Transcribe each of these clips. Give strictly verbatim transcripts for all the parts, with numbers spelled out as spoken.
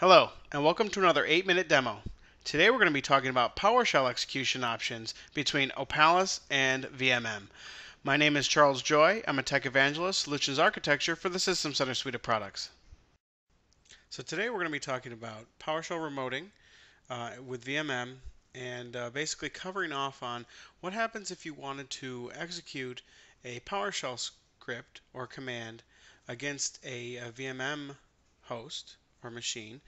Hello, and welcome to another eight minute demo. Today we're going to be talking about PowerShell execution options between Opalis and V M M. My name is Charles Joy. I'm a Tech Evangelist, Solutions Architecture for the System Center suite of products. So today we're going to be talking about PowerShell remoting uh, with V M M and uh, basically covering off on what happens if you wanted to execute a PowerShell script or command against a, a V M M host or machine,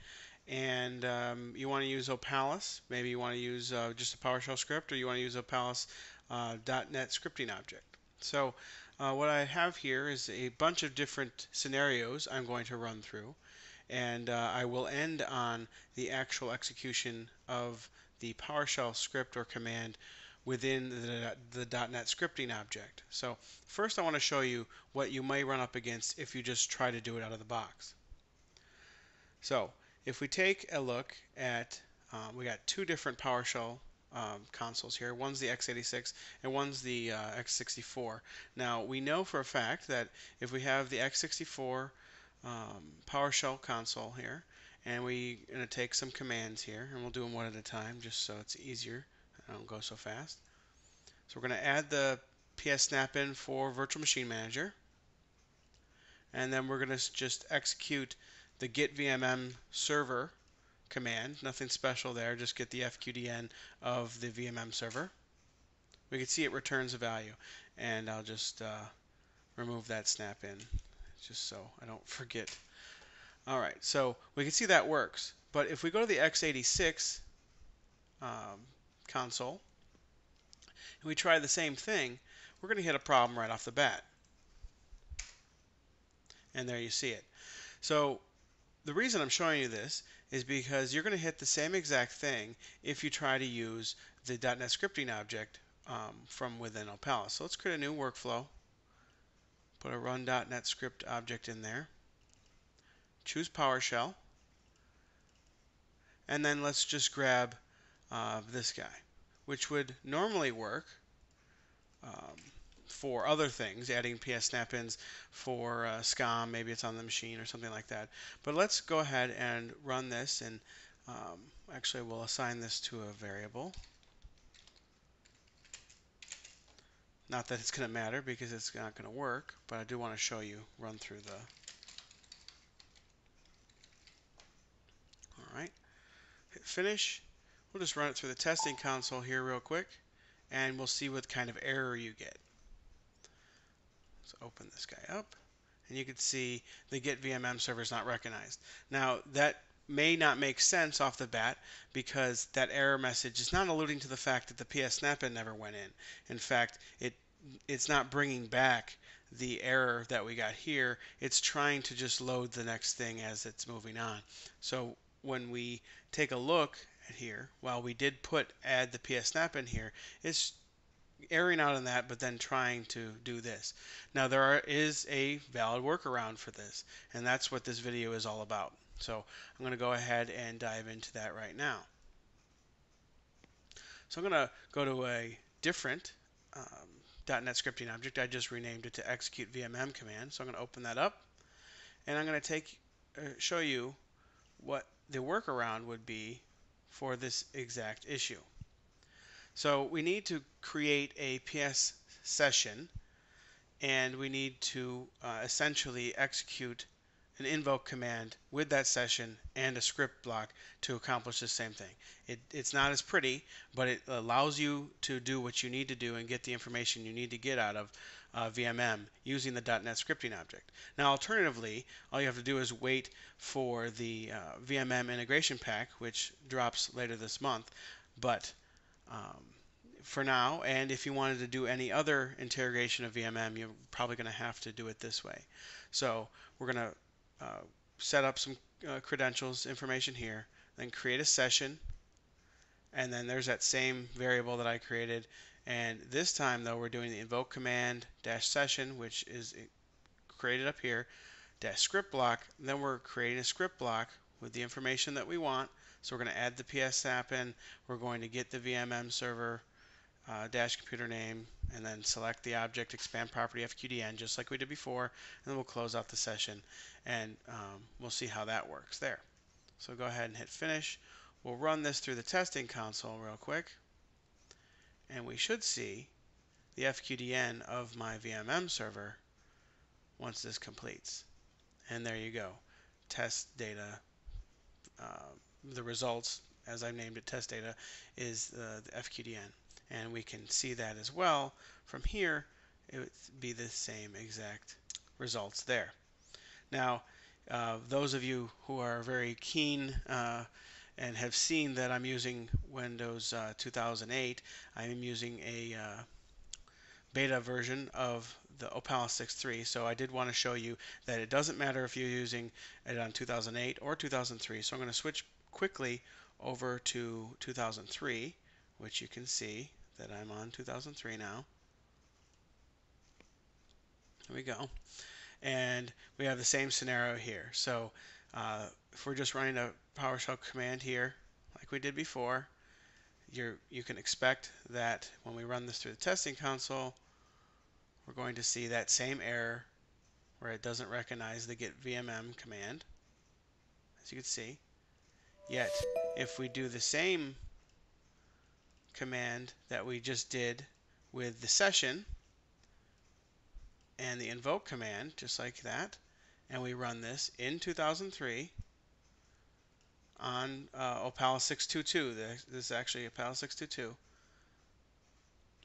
and um, you want to use Opalis. Maybe you want to use uh, just a PowerShell script, or you want to use Opalis uh, .NET scripting object. So uh, what I have here is a bunch of different scenarios I'm going to run through, and uh, I will end on the actual execution of the PowerShell script or command within the, the .NET scripting object. So first I want to show you what you may run up against if you just try to do it out of the box. So if we take a look at, uh, we got two different PowerShell um, consoles here. One's the x eighty-six and one's the uh, x sixty-four. Now we know for a fact that if we have the x sixty-four um, PowerShell console here, and we're going to take some commands here, and we'll do them one at a time just so it's easier. I don't go so fast. So we're going to add the P S snap in for Virtual Machine Manager, and then we're going to just execute the get V M M server command. Nothing special there, just get the F Q D N of the V M M server. We can see it returns a value, and I'll just uh, remove that snap in just so I don't forget. Alright, so we can see that works, but if we go to the x eighty-six um, console and we try the same thing, we're going to hit a problem right off the bat. And there you see it. So the reason I'm showing you this is because you're going to hit the same exact thing if you try to use the .NET scripting object um, from within Opalis. So let's create a new workflow. Put a run .NET script object in there. Choose PowerShell. And then let's just grab uh, this guy, which would normally work um, for other things, adding P S snap-ins for uh, SCOM, maybe it's on the machine or something like that. But let's go ahead and run this, and um, actually we'll assign this to a variable. Not that it's going to matter because it's not going to work, but I do want to show you run through the... Alright, hit finish. We'll just run it through the testing console here real quick, and we'll see what kind of error you get. So open this guy up, and you can see the Get V M M server is not recognized. Now that may not make sense off the bat because that error message is not alluding to the fact that the P S snap-in never went in. In fact, it it's not bringing back the error that we got here. It's trying to just load the next thing as it's moving on. So when we take a look at here, while we did put add the P S snap-in here, it's erring out on that, but then trying to do this. Now there are, is a valid workaround for this, and that's what this video is all about. So I'm going to go ahead and dive into that right now. So I'm going to go to a different um, .NET scripting object. I just renamed it to execute V M M command. So I'm going to open that up, and I'm going to take uh, show you what the workaround would be for this exact issue. So we need to create a P S session, and we need to uh, essentially execute an invoke command with that session and a script block to accomplish the same thing. It, it's not as pretty, but it allows you to do what you need to do and get the information you need to get out of uh, V M M using the .NET scripting object. Now alternatively, all you have to do is wait for the uh, V M M integration pack, which drops later this month, but Um, for now, and if you wanted to do any other interrogation of V M M, you're probably going to have to do it this way. So we're going to uh, set up some uh, credentials information here, then create a session, and then there's that same variable that I created, and this time though we're doing the invoke command dash session, which is created up here, dash script block, and then we're creating a script block with the information that we want. So we're going to add the P S snap in, we're going to get the V M M server uh, dash computer name, and then select the object, expand property F Q D N just like we did before, and then we'll close out the session, and um, we'll see how that works there. So go ahead and hit finish. We'll run this through the testing console real quick, and we should see the F Q D N of my V M M server once this completes. And there you go. Test data, uh, the results, as I've named it, test data, is uh, the F Q D N. And we can see that as well. From here, it would be the same exact results there. Now, uh, those of you who are very keen uh, and have seen that I'm using Windows uh, two thousand eight, I am using a uh, beta version of the Opalis six point three, so I did want to show you that it doesn't matter if you're using it on two thousand eight or two thousand three. So I'm going to switch quickly over to two thousand three, which you can see that I'm on two thousand three now. There we go. And we have the same scenario here. So uh, if we're just running a PowerShell command here like we did before, you're, you can expect that when we run this through the testing console, we're going to see that same error where it doesn't recognize the get V M M command, as you can see. Yet, if we do the same command that we just did with the session and the invoke command, just like that, and we run this in two thousand three on uh, Opalis six point two two, this is actually Opalis six point two two,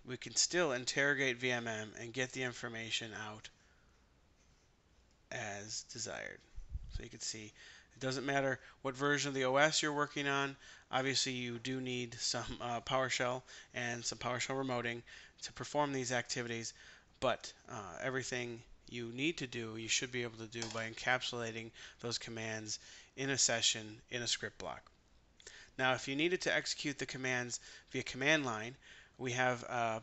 we can still interrogate V M M and get the information out as desired. So you can see it doesn't matter what version of the O S you're working on. Obviously, you do need some uh, PowerShell and some PowerShell remoting to perform these activities, but uh, everything you need to do, you should be able to do by encapsulating those commands in a session in a script block. Now, if you needed to execute the commands via command line, we have uh,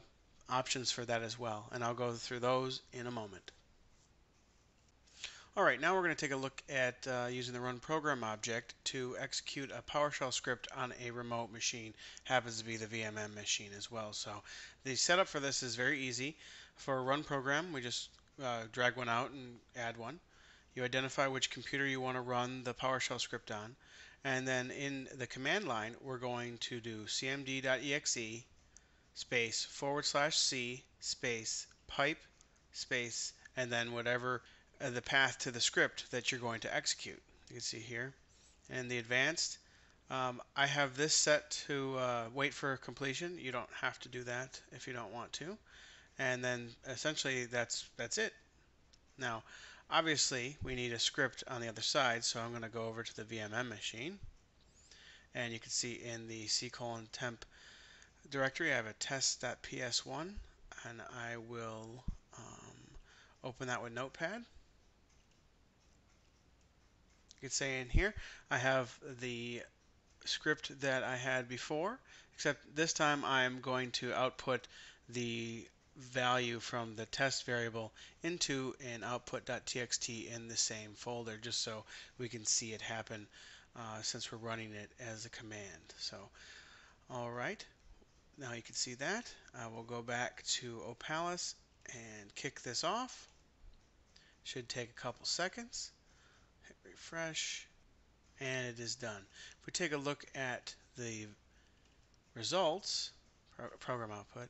options for that as well, and I'll go through those in a moment. All right, now we're going to take a look at uh, using the run program object to execute a PowerShell script on a remote machine. Happens to be the V M M machine as well. So the setup for this is very easy. For a run program, we just uh, drag one out and add one. You identify which computer you want to run the PowerShell script on, and then in the command line, we're going to do cmd.exe space forward slash c space pipe space and then whatever uh, the path to the script that you're going to execute. You can see here and the advanced, um, I have this set to uh, wait for completion. You don't have to do that if you don't want to, and then essentially that's that's it. Now obviously we need a script on the other side, so I'm going to go over to the V M M machine, and you can see in the c colon temp directory I have a test.ps one, and I will um, open that with Notepad. You can say in here I have the script that I had before, except this time I'm going to output the value from the test variable into an output.txt in the same folder, just so we can see it happen uh, since we're running it as a command. So alright, now you can see that. I will go back to Opalis and kick this off. Should take a couple seconds. Hit refresh, and it is done. If we take a look at the results, pro program output,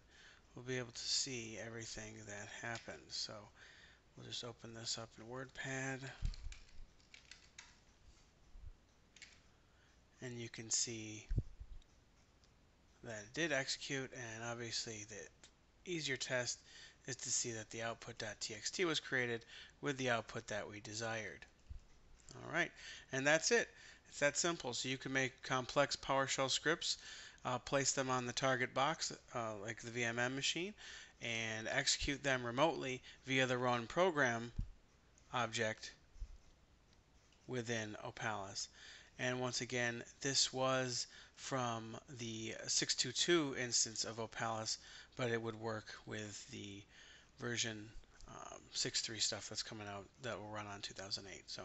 we'll be able to see everything that happened. So we'll just open this up in WordPad, and you can see that it did execute, and obviously the easier test is to see that the output.txt was created with the output that we desired. Alright, and that's it. It's that simple. So you can make complex PowerShell scripts, uh, place them on the target box uh, like the V M M machine, and execute them remotely via the run program object within Opalis. And once again, this was from the six point two two instance of Opalis, but it would work with the version um, six point three stuff that's coming out that will run on two thousand eight. So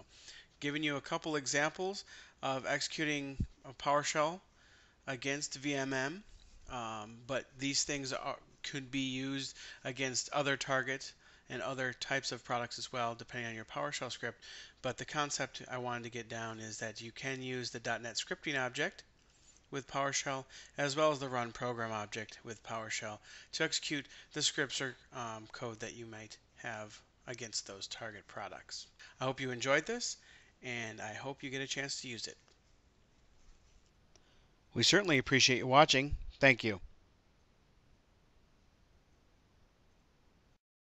giving you a couple examples of executing a PowerShell against V M M, um, but these things are, could be used against other targets and other types of products as well, depending on your PowerShell script. But the concept I wanted to get down is that you can use the .NET scripting object with PowerShell, as well as the run program object with PowerShell, to execute the scripts or um, code that you might have against those target products. I hope you enjoyed this, and I hope you get a chance to use it. We certainly appreciate you watching. Thank you.